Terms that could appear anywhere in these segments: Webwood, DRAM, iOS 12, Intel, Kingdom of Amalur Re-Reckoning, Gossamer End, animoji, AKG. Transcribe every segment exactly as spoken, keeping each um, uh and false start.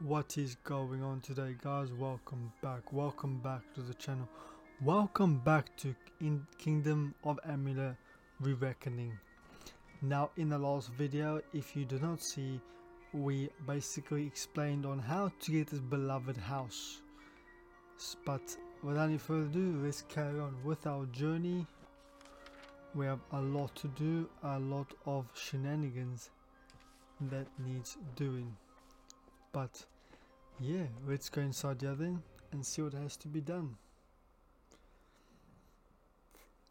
What is going on today, guys? Welcome back, welcome back to the channel, welcome back to in Kingdom of Amalur Re-Reckoning. Now, in the last video, if you do not see, we basically explained on how to get this beloved house. But without any further ado, let's carry on with our journey. We have a lot to do, a lot of shenanigans that needs doing. But yeah, let's go inside the other and see what has to be done.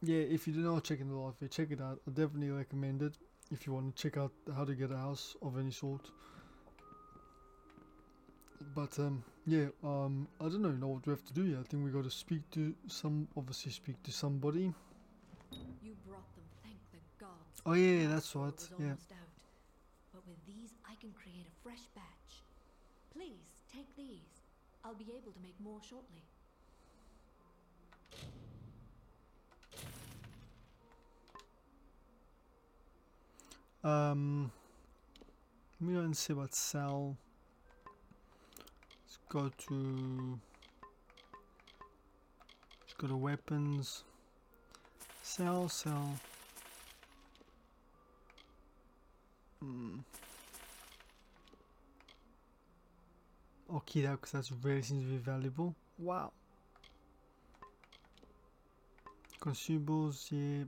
Yeah, if you do not check in the last video, check it out. I definitely recommend it if you want to check out how to get a house of any sort. But um, yeah, um, I don't know, you know what we have to do here. I think we got to speak to some, obviously speak to somebody. You brought them, thank the gods. Oh yeah, that's right. Yeah. Out. But with these, I can create a fresh batch. Please, take these. I'll be able to make more shortly. Um, let me go and see about Sal. Let's go to... Let's go to weapons. Sal, Sal. Hmm. I'll key that because that really seems to be valuable. Wow. Consumables, yeah.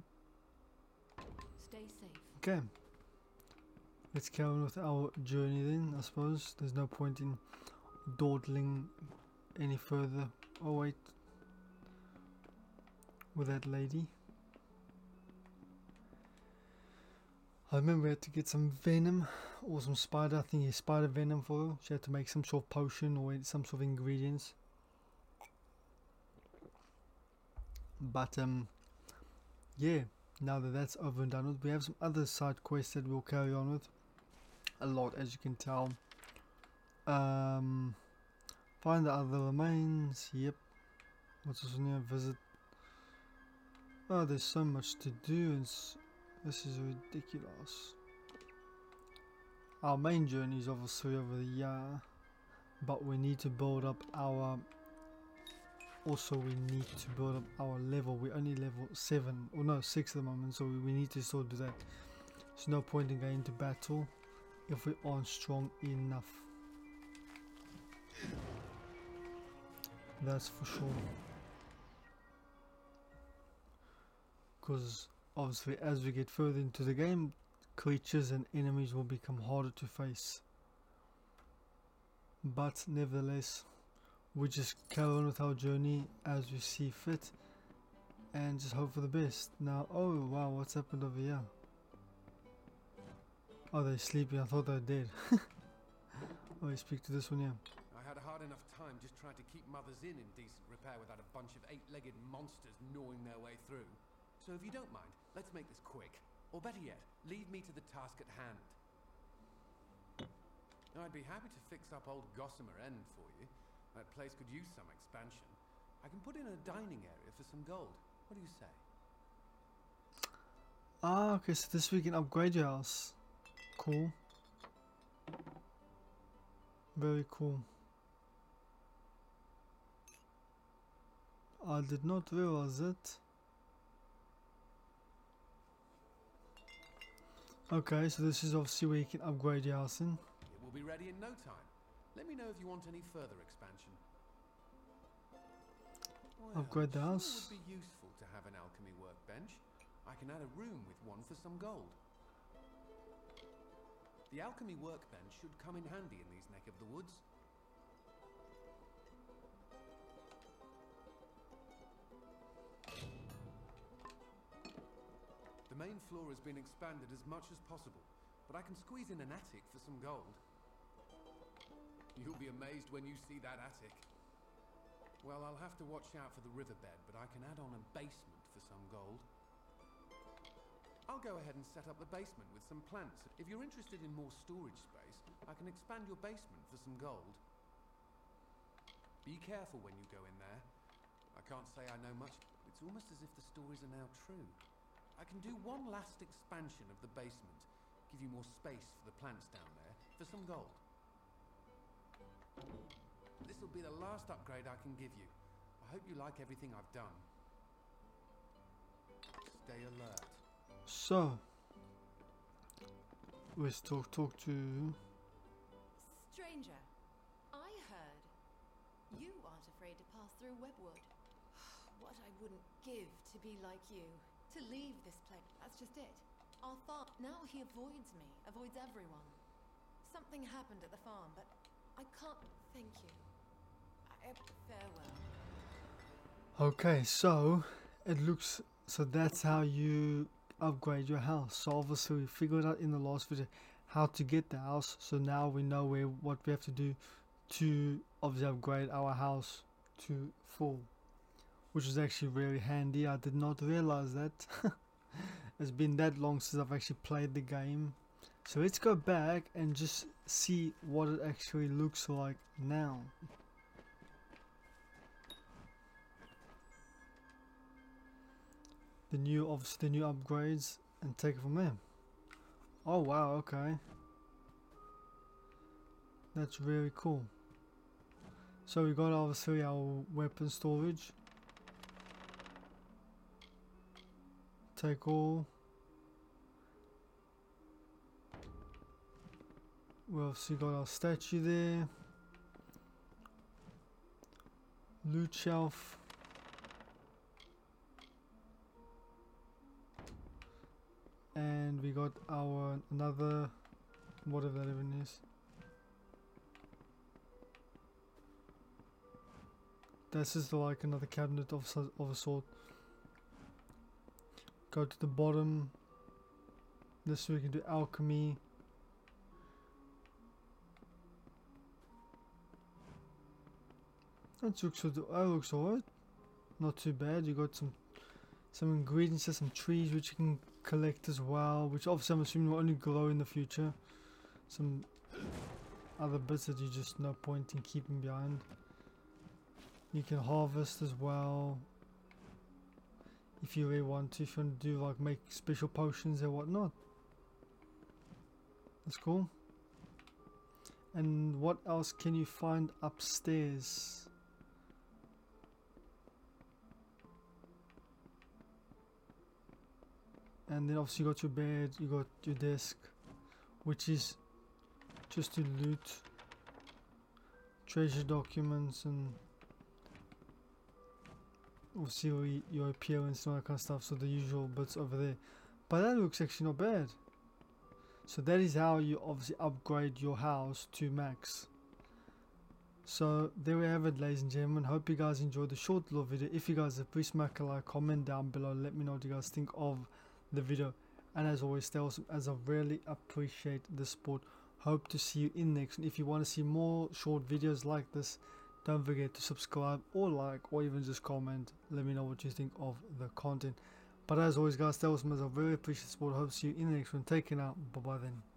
Stay safe. Okay. Let's carry on with our journey then, I suppose. There's no point in dawdling any further. Oh wait. With that lady. I remember we had to get some venom or some spider, I think it's spider venom for her. She had to make some sort of potion or some sort of ingredients. But um, yeah, now that that's over and done with, we have some other side quests that we'll carry on with. A lot, as you can tell. Um, find the other remains, yep. What's this new visit? Oh, there's so much to do. And this is ridiculous. Our main journey is obviously over the year, but we need to build up our also we need to build up our level. We're only level seven or no six at the moment, so we need to sort of do that. There's no point in going to battle if we aren't strong enough, that's for sure, because obviously, as we get further into the game, creatures and enemies will become harder to face. But nevertheless, we just carry on with our journey as we see fit and just hope for the best. Now, oh wow, what's happened over here? Oh, they're sleeping. I thought they were dead. Oh, you speak to this one here. I had a hard enough time just trying to keep mothers in in decent repair without a bunch of eight-legged monsters gnawing their way through. So if you don't mind, let's make this quick. Or better yet, leave me to the task at hand. Now, I'd be happy to fix up old Gossamer End for you. That place could use some expansion. I can put in a dining area for some gold. What do you say? Ah, okay, so this we can upgrade your house. Cool. Very cool. I did not realize it. Okay, so this is obviously where you can upgrade your house in. It will be ready in no time. Let me know if you want any further expansion. Well, upgrade the house. It would be useful to have an alchemy workbench. I can add a room with one for some gold. The alchemy workbench should come in handy in these neck of the woods. The main floor has been expanded as much as possible, but I can squeeze in an attic for some gold. You'll be amazed when you see that attic. Well, I'll have to watch out for the riverbed, but I can add on a basement for some gold. I'll go ahead and set up the basement with some plants. If you're interested in more storage space, I can expand your basement for some gold. Be careful when you go in there. I can't say I know much, but it's almost as if the stories are now true. I can do one last expansion of the basement, give you more space for the plants down there, for some gold. be the last upgrade I can give you. I hope you like everything I've done. Stay alert. So, we still talk to... Stranger, I heard you aren't afraid to pass through Webwood. What I wouldn't give to be like you. To leave this place, that's just it. Our farm, now he avoids me, avoids everyone. Something happened at the farm, but I can't thank you. I, farewell. Okay, so it looks, so that's how you upgrade your house. So obviously we figured out in the last video how to get the house, so now we know where what we have to do to obviously upgrade our house to full, which is actually really handy. I did not realize that. It's been that long since I've actually played the game. So let's go back and just see what it actually looks like now. The new, obviously the new upgrades, and take it from there. Oh wow, okay. That's really cool. So we got obviously our weapon storage. Take all. We obviously got our statue there. Loot shelf. And we got our another whatever that even is. This is like another cabinet of of a sort. Go to the bottom. This we can do alchemy. That looks, that looks alright. Not too bad. You got some some ingredients, some trees which you can collect as well, which obviously I'm assuming will only grow in the future. Some other bits that you just no point in keeping behind. You can harvest as well. If you really want to, if you want to do like make special potions and whatnot. That's cool. And what else can you find upstairs? And then obviously you got your bed, you got your desk, which is just to loot treasure documents and obviously your appearance and all that kind of stuff, so the usual bits over there. But that looks actually not bad. So that is how you obviously upgrade your house to max. So there we have it, ladies and gentlemen. Hope you guys enjoyed the short little video. If you guys have, please smack a like, comment down below, let me know what you guys think of the video, and as always, stay awesome, as I really appreciate the support. Hope to see you in next. And if you want to see more short videos like this, don't forget to subscribe or like, or even just comment. Let me know what you think of the content. But as always guys, stay awesome, as I really appreciate the support. Hope to see you in the next one. Take care now. Bye bye then.